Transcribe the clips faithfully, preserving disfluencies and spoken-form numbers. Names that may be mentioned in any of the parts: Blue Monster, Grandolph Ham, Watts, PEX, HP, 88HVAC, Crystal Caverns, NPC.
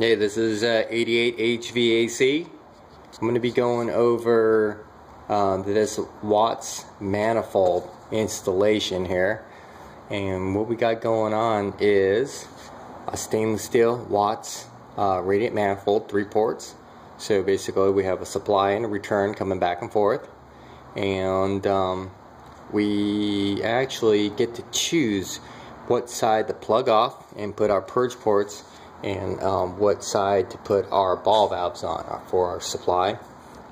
Hey, this is uh, eighty-eight H V A C. I'm going to be going over uh, this Watts manifold installation here. And what we got going on is a stainless steel Watts uh, radiant manifold, three ports. So basically we have a supply and a return coming back and forth. And um, we actually get to choose what side to plug off and put our purge ports, and um, what side to put our ball valves on for our supply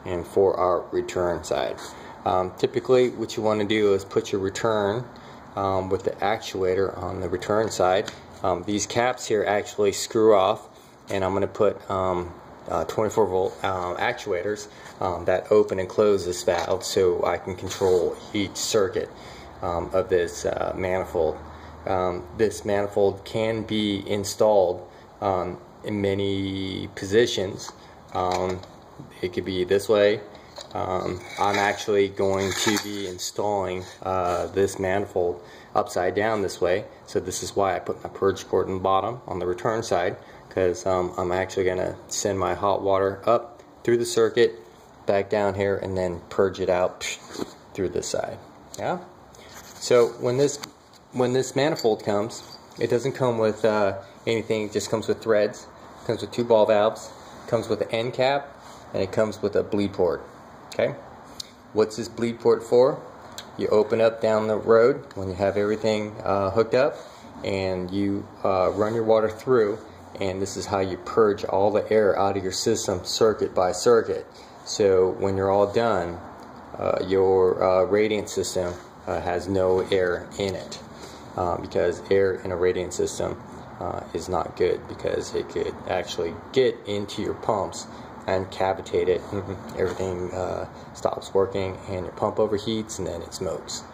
and for our return side. Um, typically what you want to do is put your return um, with the actuator on the return side. Um, these caps here actually screw off, and I'm going to put um, uh, twenty-four volt um, actuators um, that open and close this valve so I can control each circuit um, of this uh, manifold. Um, this manifold can be installed Um, in many positions. Um, it could be this way. Um, I'm actually going to be installing uh, this manifold upside down this way, so this is why I put my purge cord in the bottom on the return side, because um, I'm actually going to send my hot water up through the circuit, back down here, and then purge it out through this side. Yeah. So when this when this manifold comes, it doesn't come with uh, anything, it just comes with threads, it comes with two ball valves, it comes with an end cap, and it comes with a bleed port. Okay? What's this bleed port for? You open up down the road when you have everything uh, hooked up, and you uh, run your water through, and this is how you purge all the air out of your system circuit by circuit. So when you're all done, uh, your uh, radiant system uh, has no air in it. Uh, because air in a radiant system uh, is not good, because it could actually get into your pumps and cavitate it. Mm-hmm. Everything uh, stops working, and your pump overheats, and then it smokes.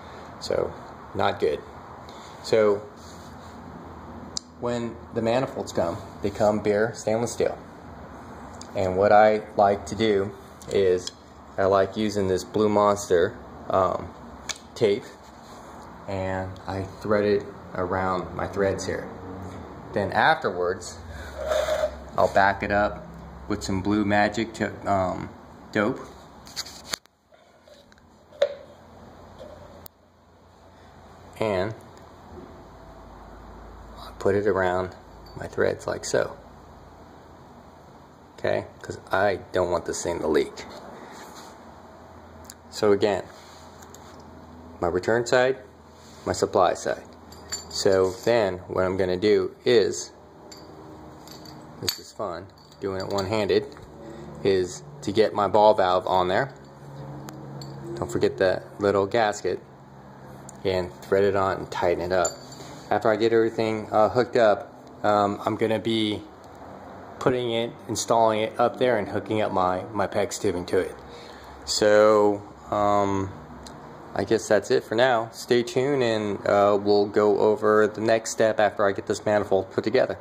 So, not good. So, when the manifolds come, they come bare stainless steel. And what I like to do is I like using this Blue Monster um, tape, and I thread it around my threads here. Then afterwards, I'll back it up with some Blue Magic to, um, dope. And I'll put it around my threads like so. Okay, because I don't want this thing to leak. So again, my return side, my supply side. So then what I'm going to do is, this is fun, doing it one-handed, is to get my ball valve on there. Don't forget that little gasket, and thread it on and tighten it up. After I get everything uh, hooked up, um, I'm going to be putting it, installing it up there and hooking up my, my PEX tubing to it. So, um... I guess that's it for now. Stay tuned, and uh, we'll go over the next step after I get this manifold put together.